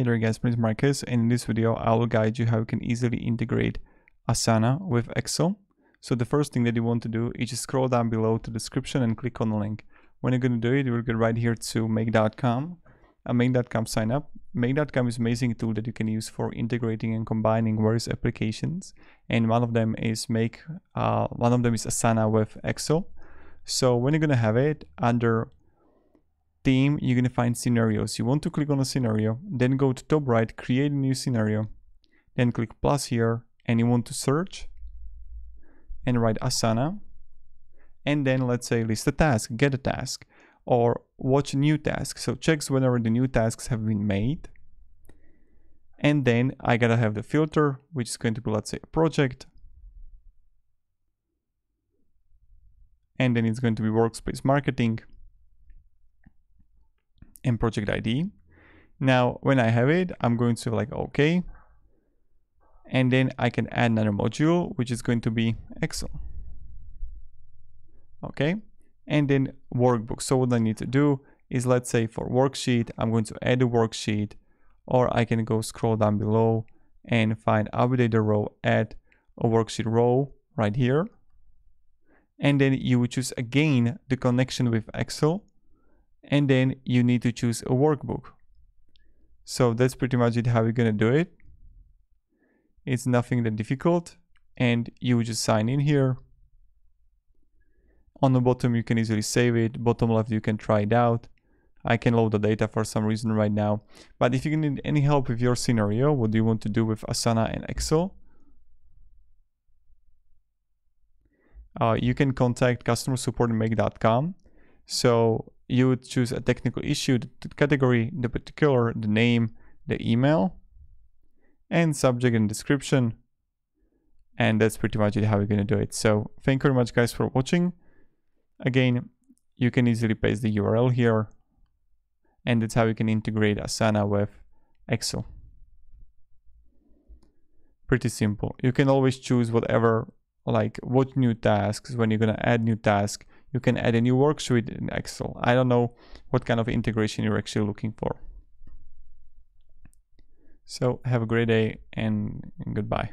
Hey there guys, my name is Marcus, and in this video I will guide you how you can easily integrate Asana with Excel. So the first thing that you want to do is just scroll down below to the description and click on the link. When you're going to do it, you'll go right here to make.com and make.com sign up. Make.com is an amazing tool that you can use for integrating and combining various applications, and one of them is Asana with Excel. So when you're going to have it under theme, you're going to find scenarios. You want to click on a scenario, then go to top right, create a new scenario, then click plus here, and you want to search and write Asana, and then let's say list a task, get a task, or watch a new task. So checks whenever the new tasks have been made, and then I gotta have the filter, which is going to be, let's say, a project, and then it's going to be workspace marketing and project ID. Now when I have it, I'm going to like OK, and then I can add another module, which is going to be Excel. Okay, and then workbook. So what I need to do is, let's say for worksheet, I'm going to add a worksheet, or I can go scroll down below and find update the row, add a worksheet row right here, and then you would choose again the connection with Excel, and then you need to choose a workbook. So that's pretty much it how you're gonna do it. It's nothing that difficult, and you just sign in here. On the bottom you can easily save it, bottom left you can try it out. I can load the data for some reason right now, but if you need any help with your scenario, what do you want to do with Asana and Excel, you can contact customer support at make.com. So you would choose a technical issue, the category, the particular, the name, the email, and subject and description. And that's pretty much it how we're going to do it. So thank you very much guys for watching. Again, you can easily paste the URL here, and that's how you can integrate Asana with Excel. Pretty simple. You can always choose whatever, like what new tasks, when you're going to add new tasks. You can add a new worksheet in Excel. I don't know what kind of integration you're actually looking for. So have a great day and goodbye.